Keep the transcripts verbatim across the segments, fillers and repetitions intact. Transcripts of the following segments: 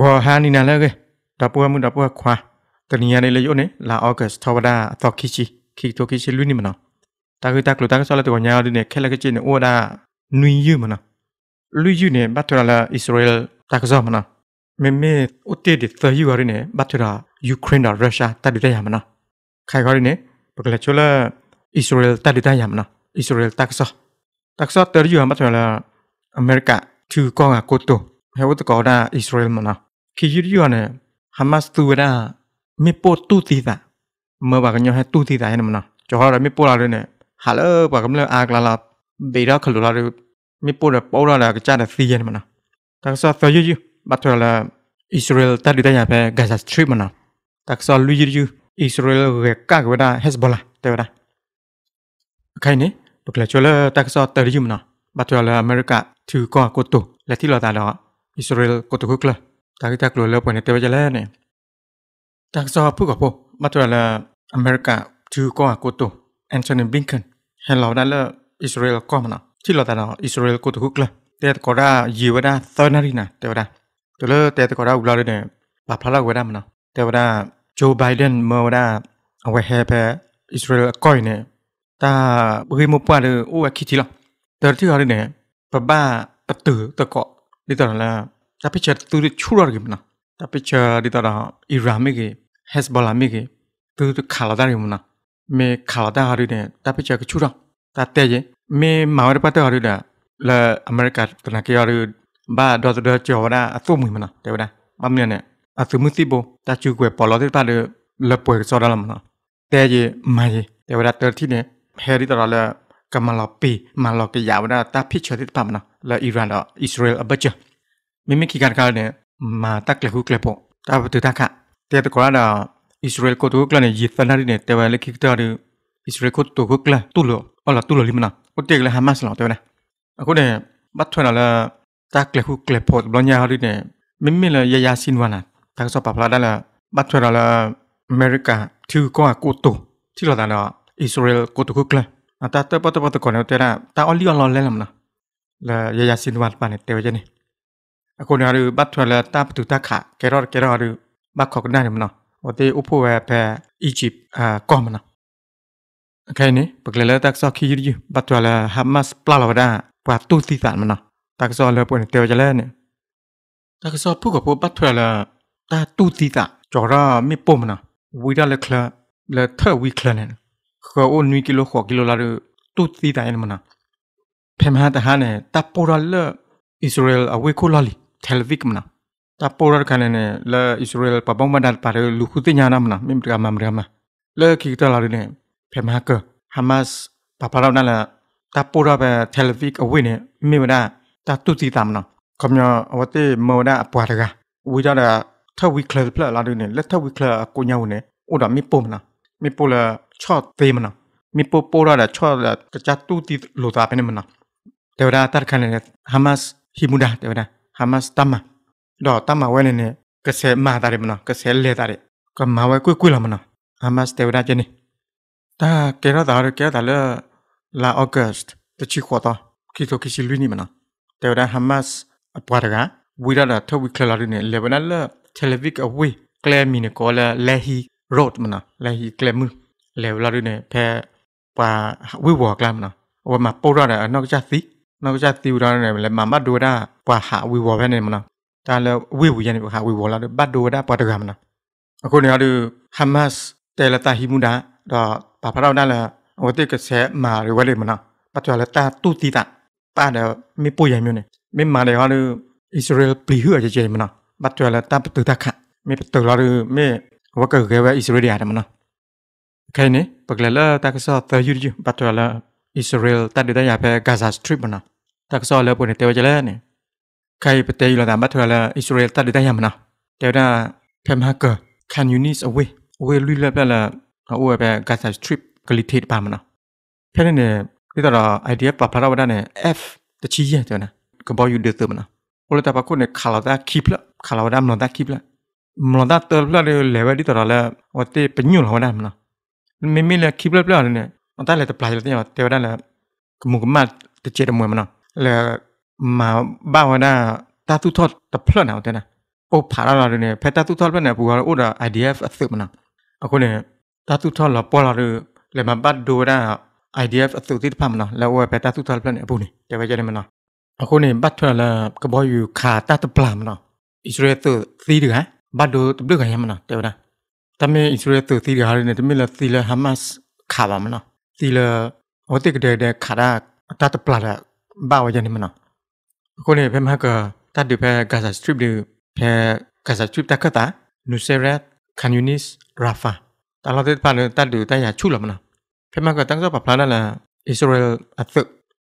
ว่าฮันนี่นั่นแหละเกดับปัวมึงดับปัวขวาแต่เนี่ยในเลยโยนี่ลาออกัสทาวดาตอกิชิคิตัวกิชิลุยนี่มันเนาะตาคือตากลุตาก็สอนเราตัวเงาดิเนี่ยแค่ละกิจเนี่ยอ้วนดาลุยยืมมันเนาะลุยยืมเนี่ยบัตรละอิสราเอลตาก็ซ้อมมันเนาะเมื่อเมื่ออุตเตอร์ดิตาอยู่กันเนี่ยบัตรละยูเครนหรือรัสเซียตาดิได้ยามมันเนาะใครกันเนี่ยปกติชั่วละอิสราเอลตาดิได้ยามมันเนาะอิสราเอลตาก็ซ้อมตาก็ซ้อมเตอร์อยู่บัตรละอเมริกาถือกองอาโกโตเฮวตกอดาอิสราเอลมันเนาะคิดยืดยืดเนี่ยฮามาสตัวได้ไม่โปตู้ตีตาเมื่อวานกันยังให้ตู้ตีตาให้มันเนาะจะหาอะไรไม่โปเราเลยเนี่ยหาเออว่ากันเลยอากลาลาเบียร์ขลุ่ยเราเลยไม่โปแบบโปเราเลยก็จะได้ซีเย็นมันเนาะแต่ก็ตัวยืดยืดบัตรละอิสราเอลตัดดิได้ยังไปกาซาสตรีมันเนาะแต่ก็ลุยยืดยืดอิสราเอลเรียกกันว่าเฮสบอลล่าเท่าไหร่ใครเนี่ยพวกเราช่วยเลยแต่ก็ตัวยืดมันเนาะบัตรละอเมริกาถือก่อโกตุและที่เราตาเราอิสราเอลกดถูกเลยแต่ก็กลัวแล้วปนเตวจะแล้วเนี่ยแต่ก็พูดกับผมมาตัวละอเมริกาถือก่อกดถูกแอนโทนีบลิงเคนเห็นเราได้แล้วอิสราเอลก็มันเนาะที่เราแต่เราอิสราเอลกดถูกเลยแต่ก็ได้ยีว่าได้ตอนนั้นนะแต่ว่าตัวเลือกแต่ก็ได้อุลาเลยเนี่ยปรับพลังว่าได้มันเนาะแต่ว่าโจไบเดนเมื่อได้เอาไว้แห่ไปอิสราเอลก้อยเนี่ยแต่เรื่องมันเป็นเรื่องว่าคิดทีละแต่ที่เราเนี่ยปะบ้าปะตือตะเกาะดิตอนนั้นแต่พิจารตัวชูรักมันนะแต่พิจารดิตอนนั้นอิหร่านไม่กี่เฮสบอลไม่กี่ตัวตัวข่าวได้มันนะเมื่อข่าวได้อะไรเนี่ยแต่พิจารก็ชูรักแต่แต่ยังเมื่อมาวันปัตตาอะไรเนี่ยแล้วอเมริกาตอนนั้นก็อะไรบ้าดอทดอทจอว่าอัตโมมันนะแต่ว่าบางเนี่ยเนี่ยอัตมือที่โบแต่จู่ก็พอเราได้ไปเดือดแล้วป่วยก็สอดอะไรมันนะแต่ยังไม่แต่ว่าตัวที่เนี่ยเฮดิตอนนั้นก็มาหลอกปีมาหลอกก็ยาวได้แต่พิจารดิตามนะแล้วอิหร่านแล้วอิสราเอลอับเจไม่ไม่กี่การกันเนี่ยมาตักเลือกคู่เกล็บตาตัวตาค่ะแต่ตัวคนละอิสราเอลก็ตัวคนละเนี่ยยึดตอนนั้นเนี่ยแต่ว่าเล็กๆตัวเดียวอิสราเอลก็ตัวคนละตุลอ๋อละตุลลิมนะก็เด็กเลยฮามาสหรอกแต่ว่าก็เนี่ยบัดทวนละตักเลือกคู่เกล็บตบลอนยาเขาเนี่ยไม่ไม่เลยยายาซินวานะทางสปาพลาได้ละบัดทวนละอเมริกาที่ก็อากูโตที่เราตาเนาะอิสราเอลก็ตัวคนละแต่แต่ปัตตาปัตตาก่อนเนี่ยแต่ละตาออลลี่ออลล์เล่นละนะละยายาซินวานปานเนี่ยแต่ว่าจะเนี่ยคนเราดูบัตรละตาประตูตาขาเกลอเกลอดูบัตรขอกได้เนี่ยมันเนาะวันที่อุปเวไปอียิปต์อ่าก่อมันเนาะแค่นี้ปกติแล้วตักซอขี้ยืดยืดบัตรละฮามาสปลาลาวดาประตูที่สามมันเนาะตักซอเลยปุ่นเตียวจะเล่นเนี่ยตักซอพูดกับพวกบัตรละตาตู้ที่สามจอระไม่ปุ่มมันเนาะวิดาเลยเคลเลยเท่าวิเคลเนี่ยเขาโอนวิกิโลขอกิโลละดูตู้ที่สามเนี่ยมันเนาะเพิ่มห้าแต่ห้าเนี่ยตาปูรัลเลยอิสราเอลเอาไว้คุลาลีเทลวิกมันนะแต่ปอร์กันเนี่ยแล้วอิสราเอลป้าบงมาดันไปลูกคุติญาณมันนะไม่มีการมาเรียกมาแล้วคิดต่อเลยเนี่ยเพื่อมาเกอฮามาสป้าพารานั่นแหละแต่ปอร์ไปเทลวิกเอาไว้เนี่ยไม่ได้แต่ตุติตามนะคำยาว่าที่เมื่อได้ปวดกันวิจารณ์ถ้าวิเคราะห์เปล่าเราเนี่ยแล้วถ้าวิเคราะห์กูยาวเนี่ยอุดมไม่ปุ่มนะไม่ปุ่มละชอบตีมันนะไม่ปุ่มปอร์ละชอบละกระจัดตุติหลุดตาไปเนี่ยมันนะแต่ว่าตัดกันเนี่ยฮามาสฮิมุดาแต่ว่าฮามาสตั้มมาดอตั้มมาไว้เนี่ยกระแสมาตาเรมันเนาะกระแสเลตาเรก็มาไว้กุ้ยกุ้ยละมันเนาะฮามาสแต่ว่าเจนี่ถ้าเกิดเราถ้าเราเกิดถ้าเราลาออกัสจะชี้ขวดต่อคิดตัวคิดชิลุนี่มันเนาะแต่ว่าฮามาสปวดกันวิราดถ้าวิเคราะห์เราเนี่ยเลวนั่นละเทเลวิกเอาไว้แกลมีเนี่ยก็ละเลฮีโรดมันเนาะเลฮีแกลมือเลวเราเนี่ยแพ้ป่าวิวอกลามเนาะว่ามาปูเราเนี่ยนอกจากสินอกจากติวเราเนี่ยเลยมาบัดดูได้ปะหาวิวอลแค่ไหนมันนะแต่แล้ววิวยันปะหาวิวอลแล้วบัดดูได้ปะเดือดมันนะคนเนี่ยดูฮามาสแต่ละตาฮิมุดะดอปะพระเราได้ละวันที่กระแสมาหรือว่าเรื่องมันนะปัจจุบันละตาตุติตะป้าเดี๋ยวไม่ป่วยยังอยู่เนี่ยไม่มาเดี๋ยวดูอิสราเอลปลีเหือเจมันนะปัจจุบันละตาตุตะขะไม่ตุเราดูไม่ว่าเกิดเกี่ยวกับอิสราเอลมันนะแค่นี้ปัจจุบันละตากระสอบเตยยืดยืดปัจจุบันละอิสราเอลตัดดิได้ยาไปกาซาสตรีปมันนะทักษะเล่าปุ่นเตวจะเล่นเนี่ยใครไปเตยเราตามบัตรเราอิสราเอลตัดได้ยังมันนะเดี๋ยวน่าเพิ่มฮักเกอร์แคนยูนิสเอาไว้เอาไว้ลุยเล่นแล้วเอาไว้ไปการใส่สตริปกลิทิดปามันนะแค่นั้นเนี่ยที่ตัวเราไอเดียปรับพลังวันนั้นเนี่ย F จะชี้แยกเดี๋ยวนะก็บอกอยู่เดือดเติมมันนะโอ้แล้วแต่ปรากฏเนี่ยข่าวเราได้คลิปละข่าวเราได้มันได้คลิปละมันได้เติมละเลยเลเวลที่ตัวเราแล้วว่าที่เป็นยุ่งเราได้มันนะไม่ไม่เลยคลิปละเปล่าเนี่ยมันได้เลยแต่ปลายเราเนี่ยเดี๋ยวได้แล้วมุกมาจะเจ็ดมวยมันนะแล้วมาบ้าว่าน่าตาทุทอดแต่เพลินเอาแต่นะ ô phá ra rồi nè, phải ta tu thọt bên này phù hợp ô là idea phát sự mà nè, à cô nè ta tu thọt là bỏ là rồi, lại mà bắt đồ ra idea phát sự tiếp phạm nè, là ô phải ta tu thọt bên này phù nè, để bây giờ này mà nè, à cô nè bắt thọt là cái bao nhiêu khả ta tập làm nè, Israel tự xí được hả, bắt đồ tập được cái gì mà nè, để vậy nè, ta mới Israel tự xí được hả rồi nè, ta mới là xí là Hamas khả mà nè, xí là ở đây cái đề khả ra ta tập làm là bao giờ này mà nè, cô nè phải mà cái ta được phải Gaza Strip được Phe Gaza Strip ta cất ta, Nusayrat, Khan Yunis, Rafah. Ta lo tới phần nữa ta được ta nhà chút lắm nè. Phe mang cái tăng số bạc lá là Israel áp dụng.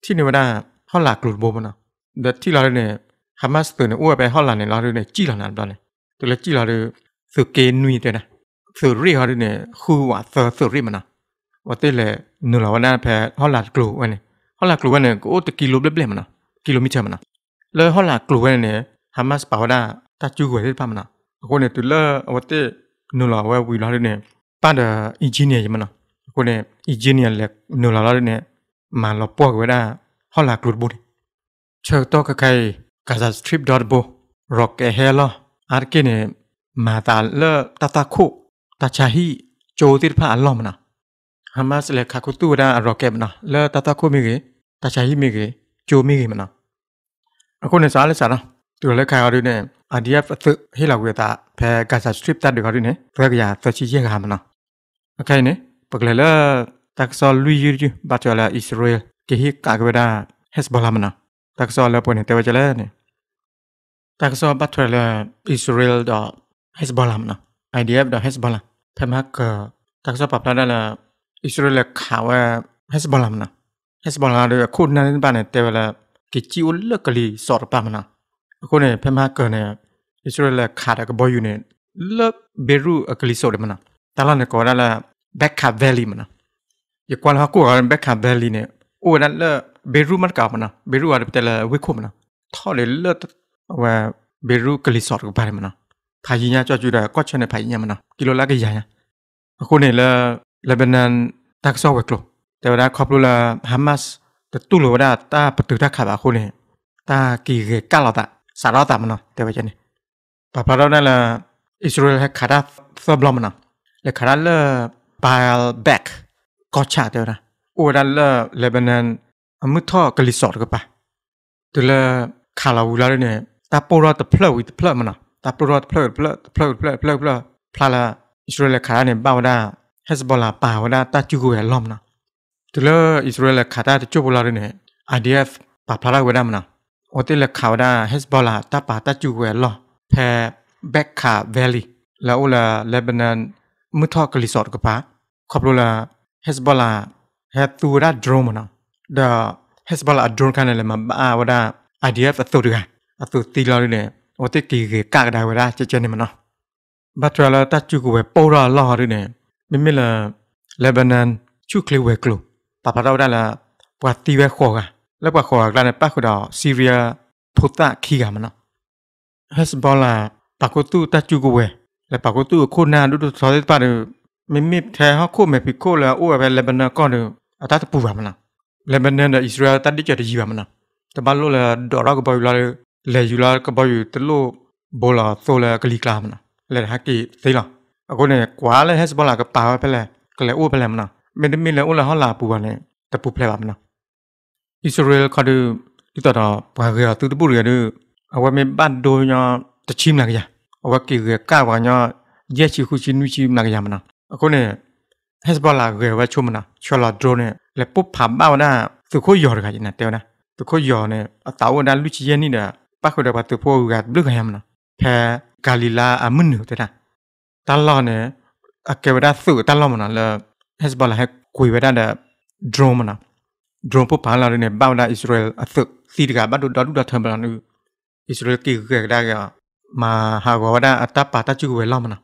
Thì nếu mà họ là cột bom nè, đợt thì là này Hamas từ này uế về họ là này là này chỉ là nạn đó này. Từ là chỉ là được sự kê nuôi thế nè, sự ri họ này khu quả sự sự ri mà nè. Và tới là nửa là vấn đề phe họ là cột này, họ là cột này có từ km lên mà nè, km mà nè. Lời họ là cột này Hamas bảo là ta chưa gửi hết phàm nào, cô này từ lơ ở đây nô lò vào vui lò đây này, ba đờ engineer gì mà nào, cô này engineer là nô lò lò đây này, mà lò po của ta họ là cột bùn, chờ to cái cây Gaza Strip đó bộ, rock cái hè lo, ăn cái này mà ta lơ ta ta khô, ta chả hi, trôi tiết phàm lò mà nào, Hamas là khạc tu ra rock cái mà nào, lơ ta ta khô mi cái, ta chả hi mi cái, trôi mi cái mà nào, cô này sao lại sao nào? Từ lấy khai ở đây này, idea phát sự hay là người ta phải Gaza Strip ta được ở đây này, phải cái nhà phải chi riêng hàm nào. Ok này, bậc lẽ là ta so lui chứ, bắt cho là Israel cái hít cả người ta Hezbollah nào, ta so là bọn này tây cho là này, ta so bắt cho là Israel đó Hezbollah nào, idea đó Hezbollah, thêm hắc ta so bập ra là Israel là khảo Hezbollah nào, Hezbollah được khôn nên bạn này tây là cái chiêu lực cái gì sọt bám nào. Cô này phải mà cái này Israel là khá là cái bối này, lớp Beirut ở cái lý số đấy mà nè, ta là này có đó là Bekaa Valley mà nè, giờ qua là họ cố gắng Bekaa Valley này, ô đó là Beirut mất cả mà nè, Beirut ở đây là vui khôn mà nè, thọ để lớp và Beirut cái lý số của bạn mà nè, phải gì nha cho chú đã quát cho này phải gì nha mà nè, kilo lá cái gì nha, cô này là là bên anh ta so với cô, tại vì khắp luôn là Hamas, từ tu lửa đó ta bắt đầu ta khả bà cô này, ta kỳ ghê cá lọt ạ. Sao đó tạm nó, thế vậy chứ này. Và phần đó là Israel hay khả năng thơ blom nó, là khả năng là Baalbek có trả theo đó. Ở đó là Lebanon, mức thọ cái lý sọt của bà. Từ là khả năng là này, ta bỏ ra từ pleu từ pleu mà nó, ta bỏ ra từ pleu pleu pleu pleu pleu pleu, pleu là Israel là khả năng này bao đa, Hezbollah bao đa ta chưa gửi lom nó. Từ là Israel là khả năng chưa bao lâu này, I D F và pleu là của đam nó. Ở đây là khảo đa Hezbollah ta bà ta chịu về lo, phe Bekaa Valley là ô là Lebanon mới thọ cái resort của bà, khắp luôn là Hezbollah hay tu ra drone mà nào, đó Hezbollah drone cái này là mà bà ở đây I D F ở tụi được à, ở tụi tì lo đây này, ở đây kỳ ghê cả cái đài ở đây chơi chơi này mà nào, bắt ra là ta chịu về Pora lo đây này, mình biết là Lebanon chịu kêu về kêu, bà bà đâu đây là quạt tì về khổ à. Lớp quả khổ là bác của đó Syria phút ta khi gà mà nó Hezbollah bà cô tu ta chú gùi là bà cô tu ở khôn nà đủ đủ thói tế bà được mình mịp thè hóa khô mẹ phí khô là ua về Lebanon con được ở ta tập bù vào mà nó Lebanon là Israel ta đi chở được gì vào mà nó ta bắt lô là đỏ ra của bà dù là dù là bà dù tất lô bố là xô là cái lý kla mà nó là hạ kỳ thấy lọ bà cô này quá là Hezbollah cái bà phải là cái là ua phải là mà nó mình đến mình là ua là hóa là bù vào này tập bù vào mà nó Israel có được cái tờ đó và gửi từ bút gửi được và mình ban đôi nhau tập chim là cái gì và kỳ gửi cao vào nhau dễ chịu khu chim nuôi chim là cái gì mà nào có này Hezbollah gửi vào chôm nào cho là drone này là bút phám bao na từ khối giò được cái gì nào theo này từ khối giò này ở tàu đang nuôi chim như này bác của đại bác từ phố gạt nước cái gì mà nào phe Galila à mướn được thế nào ta lo này ở cái vấn đề sự ta lo mà nào là Hezbollah hay quỳ vấn đề là drone mà nào drone phổ biến là đây này bao đại Israel áp dụng xịt cả bắt đầu đó lúc đó thầm là nữ Israel kêu gửi ra cái mà hạ gõ ra áp ta bắt ta chưa về lắm mà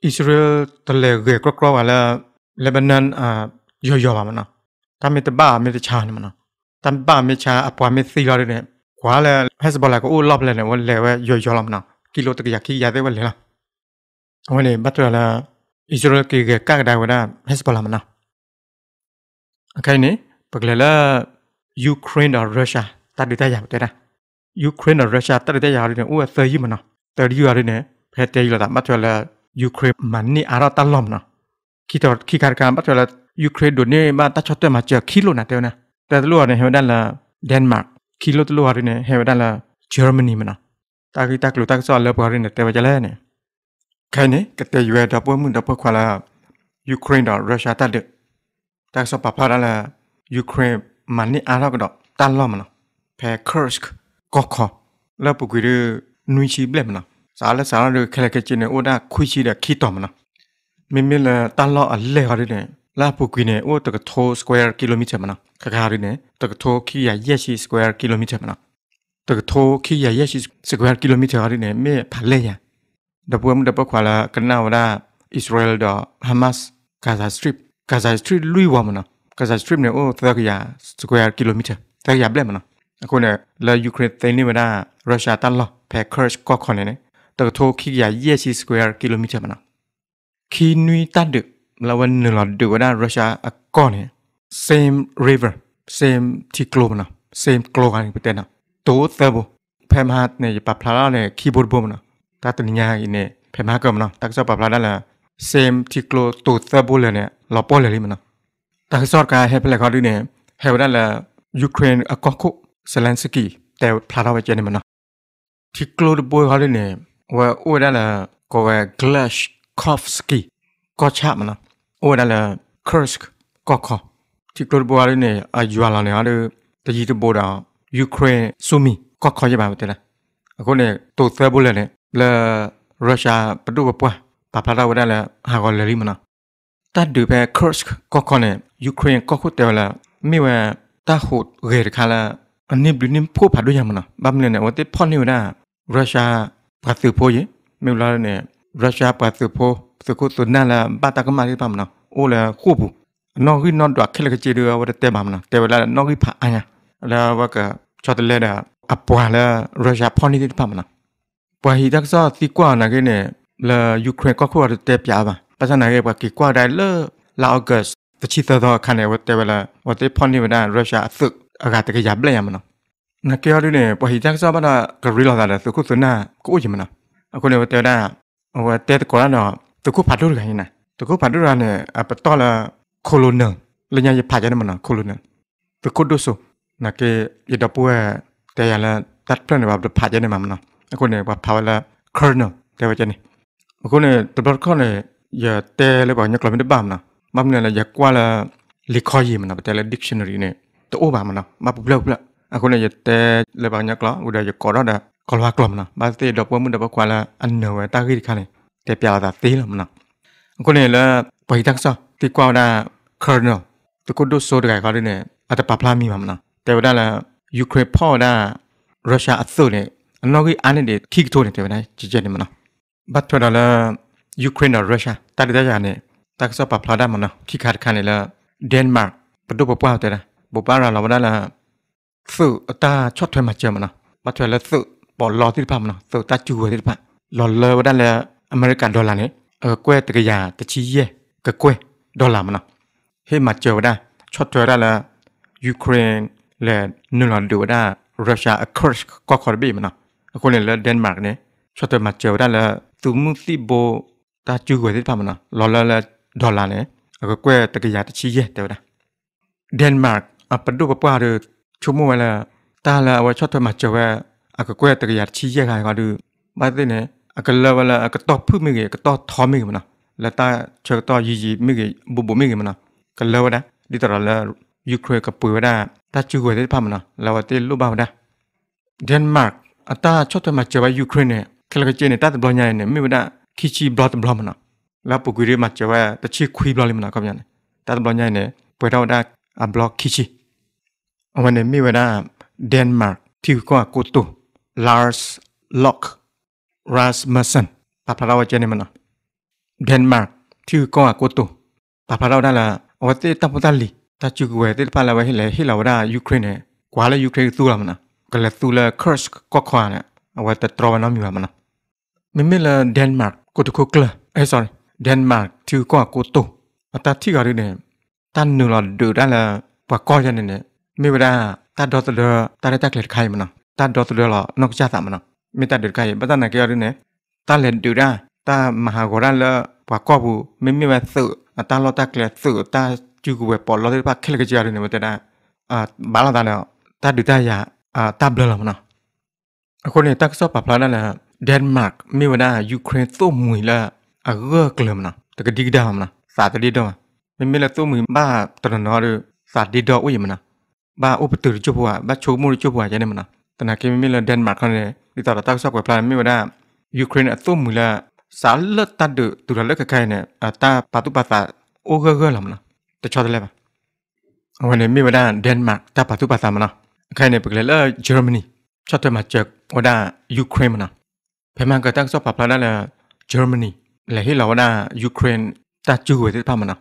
Israel từ lề gửi qua qua là Lebanon à yo yo mà nó ta mới từ ba mới từ cha mà nó ta ba mới cha áp qua mới xịt ra đây này quá là Hezbollah có u lấp lên này vẫn lề với yo yo lắm nó kilo từ cái gì giá thế vẫn lề lắm hôm nay bắt đầu là Israel kêu gửi các đại ra Hezbollah mà nó ok này bậc lẽ là Ukraine và Russia ta được tay vào đây nè Ukraine và Russia ta được tay vào đây nè u ở tây mà nó แต่ยูอะไรเนี่ยแพทย์ใจระดับมัธยมยูเครนมันนี่อาราตันลมเนาะคิดต่อคิดการการมัธยมยูเครนโดนเนี่ยบ้านตัดช็อตเตอร์มาเจอคิดโลนะเท่านะแต่ตัวเนี่ยเห็นด้านละเดนมาร์กคิดโลตัวอะไรเนี่ยเห็นด้านละเยอรมนีมันเนาะตากีตากลูตากซอนเล็บอะไรเนี่ยแต่ว่าจะเล่นเนี่ยใครเนี่ยก็แต่ยูเอดับเบิลมึงดับเบิลควาลายูเครนดอรัสเซียตัดเด็กตากซอนปะพาด้านละยูเครนมันนี่อาราก็ดอกตันลมเนาะแพร่เคิร์สก์ก็ขอแล้วปุกเรื่องนุ้ยชีเบลมนะสารและสารเรื่องแคลเกจินเนี่ยโอ้ได้คุยชีเด็กขี้ต่อมนะมีมีละตั้งล้ออันเล่เขาด้วยเนี่ยลาปุกวีเนี่ยโอ้ตะกโถสแควร์กิโลเมตรมันนะข้าข้าด้วยเนี่ยตะกโถขี้ใหญ่เยชีสแควร์กิโลเมตรมันนะตะกโถขี้ใหญ่เยชีสแควร์กิโลเมตรเขาด้วยเนี่ยไม่พันเล่ยดับเบิ้ลดับเบิ้ลขวาละกันเอาได้อิสราเอลดอฮามาสกาซาสตรีปกาซาสตรีปลุยวอมันนะกาซาสตรีปเนี่ยโอ้ตะกยาสแควร์กิโลเมตรตะกยาเบลมันนะคนเนี่ยลายูเครนเต็มนี่มาได้รัสเซียตั้งล้อแพคเกอร์สก็คนเนี่ยตะโถขี้ใหญ่เยชีสแควร์กิโลเมตรมันนะขี้นุ้ยตั้งดึกแล้ววันหนึ่งเราดูว่าได้รัสเซียก้อนเนี่ย same river same ที่โกลมันนะ same โกลกันเป็นเต็มนะโตเตอร์บุแพมฮาร์ดเนี่ยปรับพลาดเนี่ยขี้บูดบูมันนะตาตุนยาอินเนี่ยแพมฮาร์ดก็มันนะตาก็ชอบปรับพลาดนั่นแหละ same ที่โกลโตเตอร์บุเลยเนี่ยเราป้อนเลยมันนะตาก็ชอบการให้พลังเขาด้วยเนี่ยให้วันนั้นแหละยูเครนก็คุกสแลนสกีแต่พลาดไปเจอเนี่ยมันนะที่กลัวดูบ่อยเขาเลยเนี่ยว่าโอ้ได้ละก็ว่า glass coffee สกีก็ชาบมันนะโอ้ได้ละ kursk ก็ขอที่กลัวดูบ่อยเลยเนี่ยอายุอะไรเนี่ยเขาเลยแต่ยี่ตัวบ่อยยูเครนซูมิก็ขอจะมาเป็นอะไรก็เนี่ยตัวเสือบุลเลยเนี่ยแล้วรัสเซียประตูแบบว่าปะพลาดไปได้ละหากอะไรมันนะแต่ดูไป kursk ก็ขอเนี่ยยูเครนก็คุยแต่ว่าไม่ว่าตาหูเกิดขาละอันนี้บินนี่พูดผ่านด้วยยังมันนะบ้านเนี่ยเนี่ยว่าที่พ่อนี่ว่ารัสเซียปฏิเสธเยอะไม่รู้อะไรเนี่ยรัสเซียปฏิเสธสุขุตุนนั่นแหละบ้านตากมาที่บ้านมันนะโอ้เลยคู่บุนอกที่นอนดวกแค่ละกระเจเรือว่าเตะบ้านมันนะแต่เวลานอกที่ผ่านเนี่ยแล้วว่าก็ชอบทะเลเด้ออับปวดแล้วรัสเซียพ่อนี่ที่บ้านมันนะปวดหิดักซ้อที่กว่านะก็เนี่ยแล้วยูเครนก็คู่ว่าเตะยาบ้างภาษาไหนก็กี่กว่าได้เล่อลาออกัสแต่ชิตาต่อคันเนี่ยว่าแต่เวลาว่าที่พ่อนี่ว่ารัสเซียศึกอากาศตะกี้ยับเลยมันนะนักเกี่ยวด้วยเนี่ยพอหิจักซ้อบ้านกรีฬาแต่สุขุสุน่าก็อุ้ยมันนะคนในวันเตอร์ได้วันเตอร์ก่อนแล้วเนาะสุขุผัดด้วยกันยังไงสุขุผัดด้วยกันเนี่ยอ่ะเป็นต้นละโคโลนเนอร์เลยยังจะผัดยังไงมันนะโคโลนเนอร์สุขุดูสุนักเกี่ยวยัดดับป่วยแต่ยังละตัดเพื่อนแบบจะผัดยังไงมันนะคนในวันพาวละคอร์เนอร์แต่ว่าจะนี่คนในตบรถข้อเนี่ยอย่าเตะเลยบอกยังกลับไม่ได้บ้ามนะบ้ามเนี่ยละอย่ากว่าละลิคอยมันนะแต่ละดิกชันนารีเนี่ยตัวอ้วนมันนะมาปุ๊บเลิกละอ่ะคนเนี่ยจะเตะเลยบางอย่างก็อุดายจะกอดเราได้กอดว่ากลมนะบางทีดอกว่ามันดอกกว่าละอันเหนือไว้ตาขี้กันเลยแต่เปล่าแต่ตีละมันนะคนเนี่ยละไปทั้งซ้อที่กว่าได้เคอร์เนลแต่คนดูโซดกันเขาด้วยเนี่ยอาจจะปรับพลาดมีมันนะแต่ว่าได้ละยูเครนพ่อได้รัสเซียอัดสู้เนี่ยอันนั้นก็อันนี้เด็ดขี้ตัวเนี่ยแต่ว่าได้จีเจนมันนะบัดเท่านั้นละยูเครนกับรัสเซียตาดีตาอย่างเนี่ยตาก็ซ้อปรับพลาดได้มันนะขี้ขาดกันเลยละเดนมาร์กประตูปะป้าแต่ละบุปผาเราเราได้ละสื่อตาชดถอยมาเจอมันนะมาถอยแล้วสื่อปอดรอที่พับมันนะสื่อตาจูที่พับหล่อเลยว่าได้ละอเมริกันดอลลาร์เนี่ยเออกล้วยตะกยาตะชี้เย่กะกล้วยดอลลาร์มันนะให้มาเจอได้ชดถอยได้ละยูเครนและนิวซีแลนด์ได้รัสเซียอัครก็คอร์บีมันนะคนเนี่ยละเดนมาร์กเนี่ยชดถอยมาเจอได้ละสื่อมุสิโบตาจูที่พับมันนะหล่อเลยดอลลาร์เนี่ยกะกล้วยตะกยาตะชี้เย่เดี๋ยวนะเดนมาร์กอ่ะประตูปะป้าเดือชั่วโมงละตาละว่าชอบทำมาเจอว่าอากาศก็จะกระยาชี้แยกใครก็ดูบ้านที่เนี่ยอากาศละว่าละอากาศต่อพื้นไม่เกี่ยวกับต่อท้อไม่เกี่ยวมันนะและตาเชื่อต่อยีจีไม่เกี่ยวบุบไม่เกี่ยวมันนะกันละว่านะดิตรละยูเครนกับปุ่ยว่าได้ตาจูเวที่พามันนะละว่าที่ลูกบ้าว่าได้เดนมาร์กอ่ะตาชอบทำมาเจอว่ายูเครนเนี่ยแค่ละกันเจเนี่ยตาตบลอยเนี่ยไม่ว่าได้ขี้ชีบลอตบลอมันนะแล้วปุ่ยเรียกมาเจอว่าตาชี้คุยบลอเลยมันนะก็ยังตาตบลอยเนี่ยไปเราได้อ่ะบลอขี้ชีวันนี้มีเวลาเดนมาร์กที่ก็กูตุลาร์สล็อกรัสมัสเซนปะพะเราเจนี่มันนะเดนมาร์กที่ก็กูตุปะพะเราได้ละวันที่ตั้งพุทธลีตั้งจุกเวที่พาเราไปให้เลยให้เราได้ยูเครนเนี่ยกว่าแล้วยูเครนสู้เรามันนะก็เลยสู้เลยเคิร์สก็ขวานเนี่ยวันที่ตรวจน้ำมีมันนะไม่ไม่ละเดนมาร์กกูตุคุกละเอ้ย sorry เดนมาร์กที่ก็กูตุแต่ที่ก็ได้เนี่ยตั้งหนึ่งเราดูได้ละปะก้อยเจนี่เนี่ยไม่ว่าตาดอตเดอร์ตาได้ตาเกล็ดไข่มันนะตาดอตเดอร์หรอนกจ้าสามมันนะ mình ta được cái bắt ta này kia đấy nè ta lên điều ra ta mà hàng của ta là quả qua vụ mình mới về sự ta lo ta kẹt sự ta chưa về bỏ lo tới ba khi là cái gì đấy nè mà ta đã à bảo là ta nào ta được ta giả à ta bơ làm nàoคนนี้ตั้งสอบปรับแล้วนั่นแหละเดนมาร์กไม่ว่าได้ยูเครนสู้มือละอ่ะเอื้อเกลือมนะแต่ก็ดีดามนะสาดดีดอมไม่ไม่ละสู้มือบ้าตระหนอหรือสาดดีดออุ้ยมันนะบ้าอุปตุริจุบัวบ้าชูมูริจุบัวจะได้มันนะแต่หากไม่ไม่ละเดนมาร์กเขาเนี่ยที่ต่อตั้งสอบปรับแล้วไม่ว่าได้ยูเครนสู้มือละสารเลือดตัดเดือดตุลาเลือดกับใครเนี่ยอ่ะตาปาตุปาตาโอ้เอื้อเอื้อลำนะแต่ชอบอะไรบ้างวันนี้ไม่ว่าได้เดนมาร์กตาปาตุปาตามันนะใครเนี่ยเป็นเลยละเยอรมนีชอบเธอมาจากว่าได้ยูเครนนะพม่าก็ตั้งสอบปรับแล้วนั่นแหละเยอรมนีและที่เราว่าได้ยูเครนตาจูเวติพามันนะ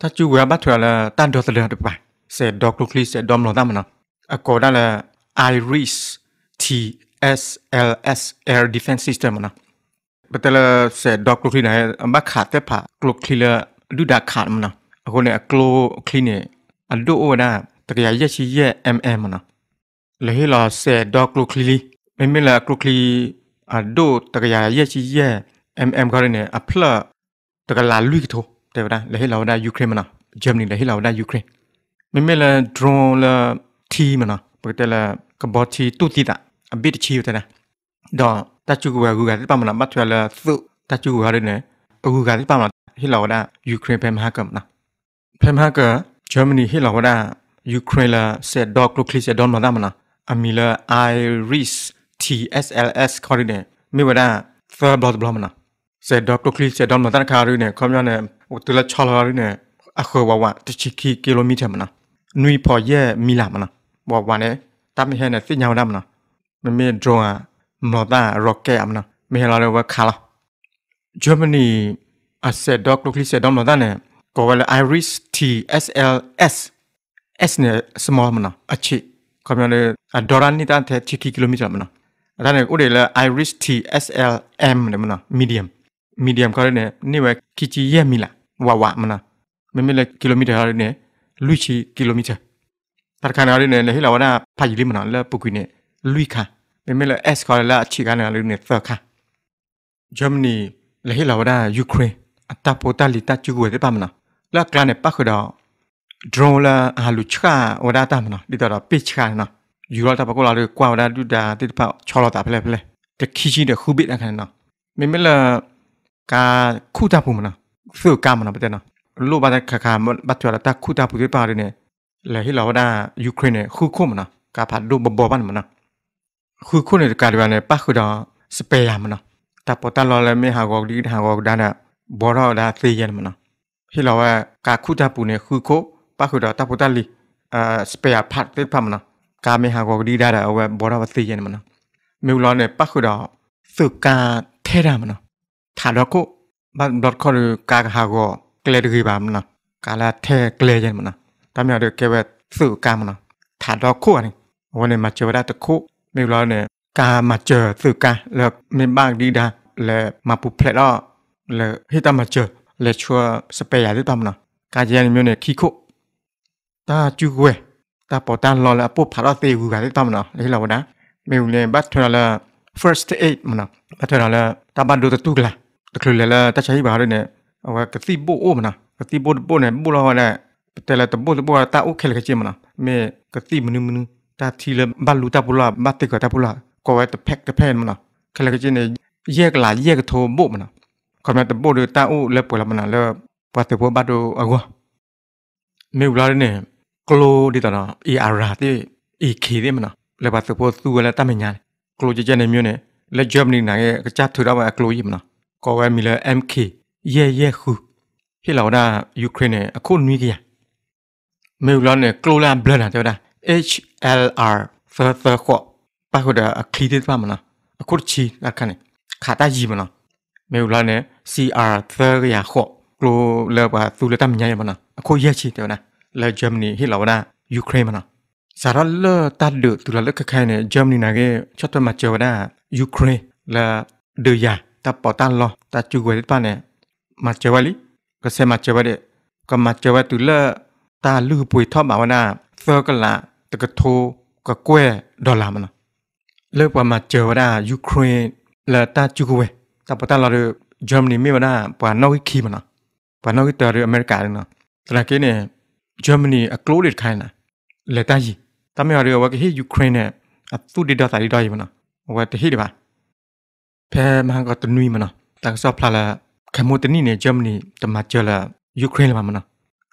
ตาจูเวบัตเถอละตันดอสเดอร์ไปเศษดอกลูกลีเศษดอมหลอดตั้มมันนะอากอดนั่นแหละ Iris T S L S Air Defense System มันนะบัตเถอละเศษดอกลูกลีไหนบักขาดเตะผ่ากลูกลีละดูดาขาดมันนะคนเนี่ยกลูกลีเนี่ยอันดูว่าได้แต่ก็ยังเยอะชี้เยอะ M M มันนะเลยให้เราเสดอกลูกลีไม่ไม่ละกลูกลีอ่ะดูตะกยาเยชิเย่เอ็มเอ็มเขาเนี่ยอัพละตะกลาลุยทุกแต่ว่าเลยให้เราได้ยูเครนมันนะเจมนี่เลยให้เราได้ยูเครนไม่ไม่ละโดรนละทีมันนะปกติละกบฏทีตู้ตีตะอับบิดชิวแต่นะดอตาจูกัวกูกัดที่ปามันนะบัดเวลาสุตาจูกัวเลยเนี่ยกูกัดที่ปามันให้เราได้ยูเครนเพมฮาเกอร์นะเพมฮาเกอร์เจมนี่ให้เราได้ยูเครนละเสดอกลูกลีเสดอนมาได้มันนะอเมริกา Iris T S L S คอร์ดิเนตไม่ว่าได้เฟอร์บล็อตบล็อมนะเสดดอกลูกลีเสดดอนมาตั้งคาร์เนี่ยความยาวเนี่ยตัวละชอลาร์เนี่ยอ่ะคือว่าวะจะชิคีกิโลเมตรมันนะนุยพอแย่มีหลามนะบอกว่าเนี่ยตั้งไม่ให้เนี่ยสิ่งยาวดำนะมันไม่โดนมอต้าโรเกตนะไม่ให้เราเรียกว่าคาร์ลเยอรมนีอ่ะเสดดอกลูกลีเสดดอนมาตั้งเนี่ยก็ว่าเลย Iris T S L S S เนี่ย small มันนะอ่ะชิคำนี้อ่ะดอรันนี่ตั้งแต่ชิคกิโลเมตรมันนะตั้งแต่อุดเดล Iris T S L M เนี่ยมันนะ medium medium เขาเนี่ยนี่ว่าคิจิเย่มิละวาวะมันนะไม่ไม่เลยกิโลเมตรเขาเนี่ยลุยชิกิโลเมตรตั้งแต่เขาเนี่ยเลยที่เราว่าพายุริมันนะแล้วปุกุเนี่ยลุยค่ะไม่ไม่เลย S เขาแล้วชิคาเนี่ยเนี่ยเซอร์ค่ะเยอรมนีเลยที่เราว่ายูเครนอัตตาโปตาลิตาจูเวติปามันนะแล้วกลางเนี่ยปักดอโดรนละฮัลลูช่าโอดาตามนะดิตาปิชกันนะอยู่รอดตาปะก็เราเรียกว่าโอดาดูดาติดเปล่าชอลตาไปเลยไปเลยแต่ขี้จีเด็กคู่บิดอะไรนะไม่ไม่ละกาคู่ตาผูมันนะสื่อกามันนะประเด็นนะรูปบัตรขาขาบัตรจอร์ตาคู่ตาผูติดเปล่าเลยเนี่ยเลยที่เราได้ยูเครนเนี่ยคู่คู่มันนะกาผัดรูปบอบันมันนะคู่คู่เนี่ยการเวลาเนี่ยปักคือดอสเปียมันนะแต่พอตาเราเลยไม่หากอกดีหากอกดานะบอร์เราได้ซีเย็นมันนะที่เราว่ากาคู่ตาผูเนี่ยคู่คู่ป้าคือเราตั้งพุทธลีอ่าสเปียร์พัดติดพัมนะการไม่หากอกดีได้เอาไว้บอร์วัตซีเย็นมันนะมิวลอนเนี่ยป้าคือเราสึกการเทรามันนะถาดก็บ้านรถเขาหรือการหากอกเกลือดีบ้างมันนะการละเทเกลือเย็นมันนะตามอย่างเดียวเกี่ยวกับสึกการมันนะถาดก็อันนี้วันนี้มาเจอได้ตะคุมิวลอนเนี่ยการมาเจอสึกการแล้วมีบ้างดีได้แล้วมาปุ๊บเพลล้อแล้วที่ตั้งมาเจอแล้วชัวสเปียร์ติดพัมนะการเย็นมิวเนี่ยขี้คุตาจูเวตาปอตานรอแล้วปุ๊บพาราตีกูกันที่ทำเนาะที่เรานะมีอยู่ในบัตรเราละ first aid มันนะบัตรเราละตาบันดูตะตุกละตะคลุเลยละตาใช้บ่าวเลยเนี่ยเอาไว้กระตีโบโอมันนะกระตีโบโบเนี่ยโบเราเนี่ยแต่ละตะโบตะโบตาโอเคเลยกระเจี๊ยมันนะเมกระตีมันนึงมันนึงตาทีละบันดูตาปุระบัตรติกตาปุระก็ไว้ตะแพกตะแพนมันนะเคเลยกระเจี๊ยเนี่ยแยกหลายแยกโทโบมันนะคำนั้นตะโบดูตาโอแล้วปวดละมันนะแล้วปวดตะโบบัตรดูเอาวะมีอยู่แล้วเนี่ยกลัวดิตอนน่ะอีอาราที่อีขีที่มันน่ะเลยปัสสาวะสู้แล้วตั้งไม่ยันกลัวจะเจอในมิวเนี่ยแล้วเจอมันไหนก็จับถือได้ว่ากลัวยิ่งมันน่ะก็ว่ามีเลยเอ็มขีเย่เย่คู่ที่เราได้ยูเครนเนี่ยคนนี้กี่มีอยู่แล้วเนี่ยกลัวแล้วเบลอหน่ะเจ้าได้ H L R เซอร์เซอร์ขวบป้าคนเดียวขีที่ป้ามันน่ะคนชีอะไรกันเนี่ยขาตาจีมันน่ะมีอยู่แล้วเนี่ย C R เซอร์ยาขวบกลัวเลยปัสสาวะสู้แล้วตั้งไม่ยันมันน่ะโคเยชิเดียวนะแล้วเยอรมนีที่เราได้ยูเครนมันนะสารเลือดตัดเดือดตุลาเลือดใครเนี่ยเยอรมนีนะก็ชอบตัวมาเจอได้ยูเครนและเดือยาตาปอตันรอตาจูเวติป้าเนี่ยมาเจอวันนี้ก็เสมาเจอวันเด็กก็มาเจอวันตุลาตาลื้อปุ๋ยทอดหมาวันน่ะเซอร์กันละตะกะโทกะกล้วยดอลลาร์มันนะ เลือกว่ามาเจอว่าได้ยูเครนและตาจูเกะแต่พอตาเราเรือเยอรมนีไม่ว่าได้ป่านนอกขี้มันนะป่านนอกตัวเรืออเมริกาเลยนะแต่ละกี้เนี่ยเยอรมนีอักลูดิดใครนะและตาจีแต่ไม่ว่าเรือว่าที่ยูเครนเนี่ยอัตุดิดาตาดิดอยมันนะว่าแต่ที่ดีป่ะแพ้มหากรตุนุยมันนะแต่ก็ชอบพลาละแค่โมเตนี่เนี่ยเยอรมนีจะมาเจอละยูเครนมันนะ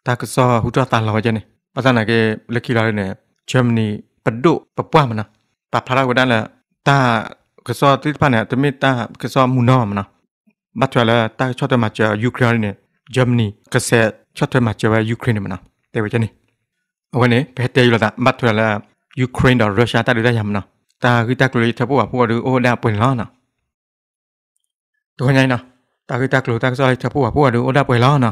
แต่ก็ชอบหุ่นตัวตาเราว่าจะเนี่ยภาษาไหนก็เลือกขี้เราเนี่ยเยอรมนีปัดดุปัดป้ามันนะปัดพลาดก็ได้ละตากระสอบที่ผ่านเนี่ยจะไม่ตากระสอบมูนอมนะบัดเวลาตาชอบจะมาเจอยูเครนเนี่ยเยอรมนีกระแสชอบจะมาเจอยูเครนมันนะแต่ว่าจะนี่วันนี้ไปเตยอยู่แล้วบัดเวลายูเครนดอรัสเซียตาดูได้ยังนะตาคือตากรีทับพวกพวกดูโอ้ดาป่วยล้อนะตัวใหญ่นะตาคือตากรูตากระสอบทับพวกพวกดูโอ้ดาป่วยล้อนะ